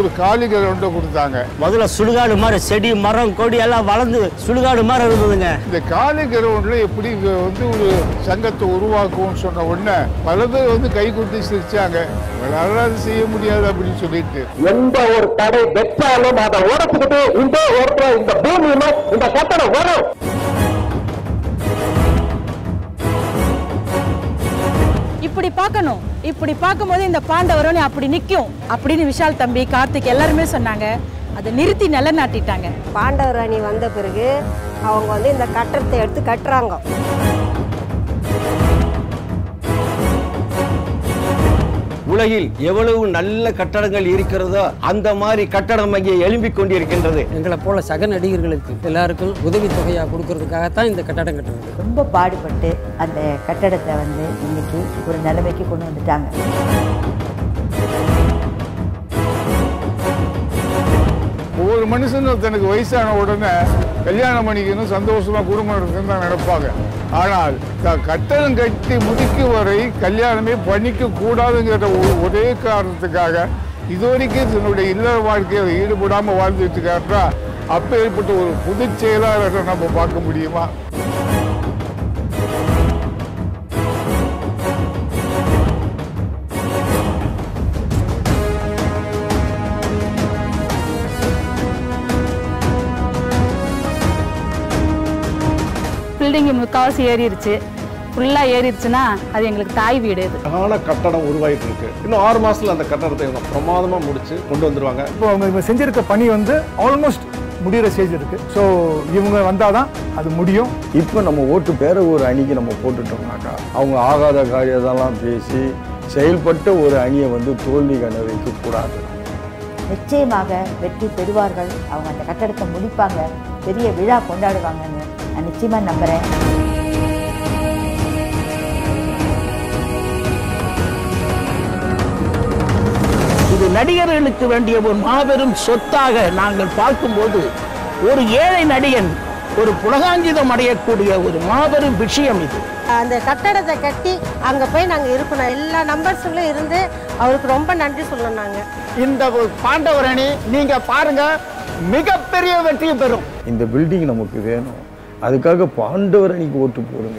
ஒரு காலிகள் ஒன்று கொடுத்தாங்க. முதல்ல சுடுகாடு மாதிரி செடி மரம் கொடி எல்லாம் வளர்ந்து சுடுகாடு மாதிரி இருந்ததுங்க. இந்த காலி கிரவுண்ட்ல எப்படி வந்து ஒரு சங்கத்தை உருவாக்குவோம்னு சொன்ன உடனே பல பேர் வந்து கை கொடுத்து சிரிச்சாங்க. அது செய்ய முடியாது அப்படின்னு சொல்லிட்டு எந்த ஒரு தடை பெற்றாலும் அதை உடச்சுக்கிட்டு இந்த பூமியில இந்த கட்டணம் வரும். இப்படி பார்க்கணும், இப்படி பார்க்கும்போது இந்த பாண்டவரோனே அப்படி நிற்கும் அப்படின்னு விஷால் தம்பி கார்த்திக் எல்லாருமே சொன்னாங்க. அதை நிறுத்தி நிலைநாட்டிட்டாங்க. பாண்டவராணி வந்த பிறகு அவங்க வந்து இந்த கட்டத்தை எடுத்து கட்டுறாங்க. உலகில் எவ்வளவு நல்ல கட்டடங்கள் இருக்கிறதோ அந்த மாதிரி கட்டடம் அங்கே எழும்பிக் கொண்டிருக்கின்றது. எங்களை போல சக நடிகர்களுக்கு எல்லாருக்கும் உதவித்தொகையாக கொடுக்கறதுக்காகத்தான் இந்த கட்டடம் கட்டுறது. ரொம்ப பாடுபட்டு அந்த கட்டடத்தை வந்து இன்னைக்கு ஒரு நிலைமைக்கு கொண்டு வந்துட்டாங்க. ஒவ்வொரு மனுஷனும் தனக்கு வயசான உடனே கல்யாணம் பண்ணிக்கணும், சந்தோஷமா குடும்பம் இருக்குன்னு தான் நடப்பாங்க. ஆனால் கட்டணம் கட்டி முடிக்கும் வரை கல்யாணமே பண்ணிக்க கூடாதுங்கிற ஒரே காரணத்துக்காக இதுவரைக்கும் தன்னுடைய இல்லற வாழ்க்கையை ஈடுபடாமல் வாழ்ந்துட்டு இருக்காருன்னா அப்போ ஏற்பட்ட ஒரு புதுச் செயலாளரை நம்ம பார்க்க முடியுமா? பில்டிங் முக்கால்வாசி ஏறிடுச்சு, ஃபுல்லாக ஏறிடுச்சுன்னா அது எங்களுக்கு தாய் வீடு. கால கட்டடம் உருவாகிட்டு இருக்கு. இன்னும் 6 மாசத்துல அந்த கட்டடத்தை இவங்க பிரமாதமாக முடிச்சு கொண்டு வந்துருவாங்க. இப்போ அவங்க செஞ்சிருக்க பணி வந்து ஆல்மோஸ்ட் முடிகிற ஸ்டேஜ் இருக்கு. ஸோ இவங்க வந்தாதான் அது முடியும். இப்போ நம்ம ஓட்டு பேர ஒரு அணிக்கு நம்ம போட்டுட்டோம்னாக்கா அவங்க ஆகாத காரியத்தெல்லாம் பேசி செயல்பட்டு ஒரு அணியை வந்து தோல்வி கண வைக்க கூடாது. நிச்சயமாக வெற்றி பெறுவார்கள். அவங்க அந்த கட்டடத்தை முடிப்பாங்க, பெரிய விழா கொண்டாடுவாங்கன்னு நான் நிச்சயமா நம்புறேன். இது நடிகர்களுக்கு வேண்டிய ஒரு மாபெரும் சொத்தாக நாங்கள் பார்க்கும்போது ஒரு ஏழை நடிகன் ஒரு புலகாஞ்சிதம் அடையக்கூடிய ஒரு மாபெரும் விஷயம் இது. அந்த கட்டடத்தை கட்டி அங்கே போய் நாங்கள் இருக்கணும். எல்லா நம்பர்ஸுங்களும் இருந்து அவருக்கு ரொம்ப நன்றி சொல்லணும். இந்த பாண்டவரணி நீங்க பாருங்க, மிகப்பெரிய வெற்றி பெறும். இந்த பில்டிங் நமக்கு வேணும், அதுக்காக பாண்டவரணிக்கு ஓட்டு போடுங்க.